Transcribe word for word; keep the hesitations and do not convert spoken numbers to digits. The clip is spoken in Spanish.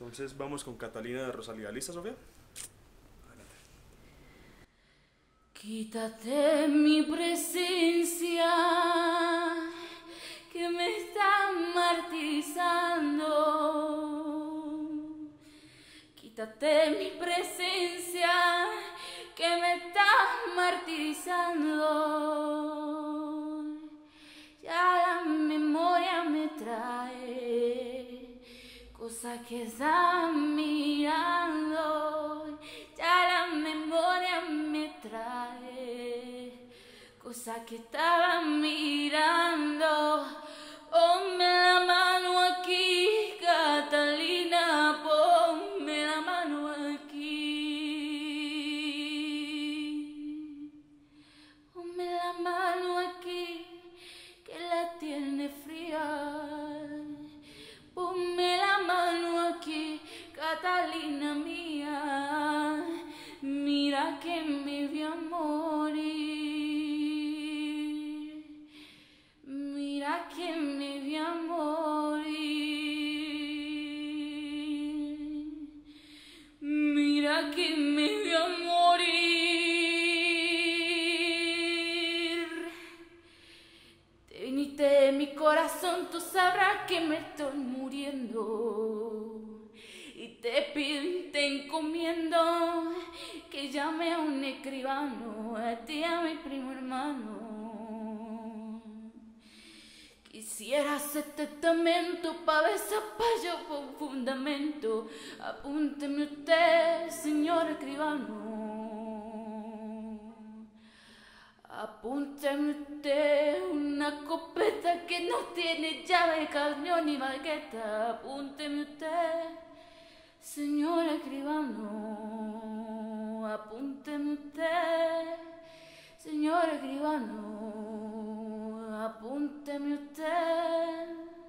Entonces vamos con Catalina de Rosalía. ¿Lista, Sofía? Adelante. Quítate mi presencia que me está martirizando. Quítate mi presencia que me está martirizando. Ya la memoria me trae cosas que están mirando. Ya la memoria me trae cosas que estaban mirando. Ponme la mano aquí, Catalina, ponme la mano aquí. Ponme la mano aquí, que la tiene fría. Ponme la mano aquí, Catalina mía. Mira que me vio morir. Mira que me vio morir. Mira que me vio morir. Te viniste de mi corazón, tú sabrás que me estoy muriendo. Y te pido, te encomiendo que llame a un escribano, a ti, a mi primo hermano. Quisiera hacerte testamento pa' besar pa' yo con fundamento. Apúnteme usted, señor escribano. Apúnteme usted una copeta que no tiene llave, cañón ni bagueta. Apúnteme usted, señor escribano, apúnteme usted, señor escribano, apúnteme usted.